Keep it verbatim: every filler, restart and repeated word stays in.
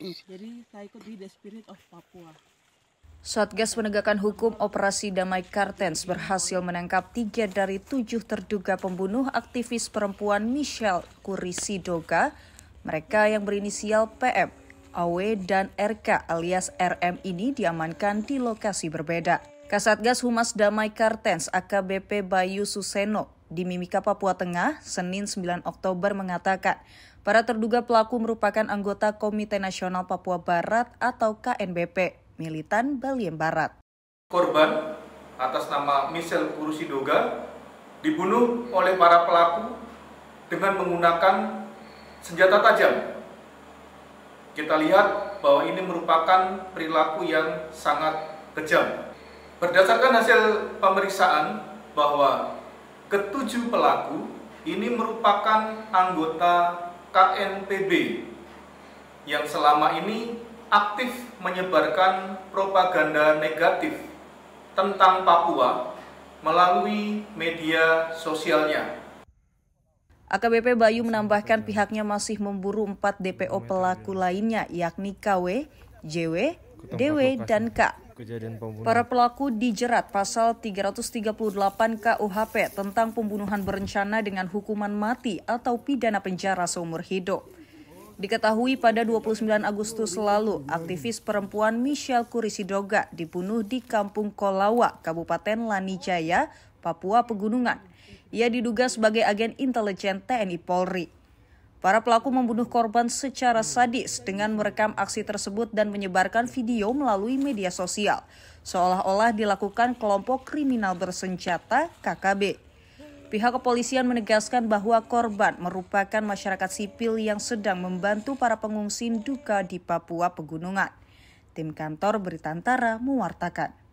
Jadi saya ikut di The Spirit of Papua. Satgas Penegakan Hukum Operasi Damai Cartenz berhasil menangkap tiga dari tujuh terduga pembunuh aktivis perempuan Michelle Kurisi Doga. Mereka yang berinisial P M, A W, dan R K alias R M ini diamankan di lokasi berbeda. Kasatgas Humas Damai Cartenz A K B P Bayu Suseno di Mimika, Papua Tengah, Senin sembilan Oktober mengatakan, para terduga pelaku merupakan anggota Komite Nasional Papua Barat atau K N B P. Militan Baliem Barat. Korban atas nama Michelle Kurisi Doga dibunuh oleh para pelaku dengan menggunakan senjata tajam. Kita lihat bahwa ini merupakan perilaku yang sangat kejam. Berdasarkan hasil pemeriksaan bahwa ketujuh pelaku ini merupakan anggota K N P B yang selama ini aktif menyebarkan propaganda negatif tentang Papua melalui media sosialnya. A K B P Bayu menambahkan pihaknya masih memburu empat D P O pelaku lainnya, yakni K W, J W, D W, dan K. Para pelaku dijerat pasal tiga ratus tiga puluh delapan K U H P tentang pembunuhan berencana dengan hukuman mati atau pidana penjara seumur hidup. Diketahui pada dua puluh sembilan Agustus lalu, aktivis perempuan Michelle Kurisi Doga dibunuh di Kampung Kolawa, Kabupaten Lanijaya, Papua Pegunungan. Ia diduga sebagai agen intelijen T N I Polri. Para pelaku membunuh korban secara sadis dengan merekam aksi tersebut dan menyebarkan video melalui media sosial, seolah-olah dilakukan kelompok kriminal bersenjata K K B. Pihak kepolisian menegaskan bahwa korban merupakan masyarakat sipil yang sedang membantu para pengungsi duka di Papua Pegunungan. Tim kantor Berita Antara mewartakan.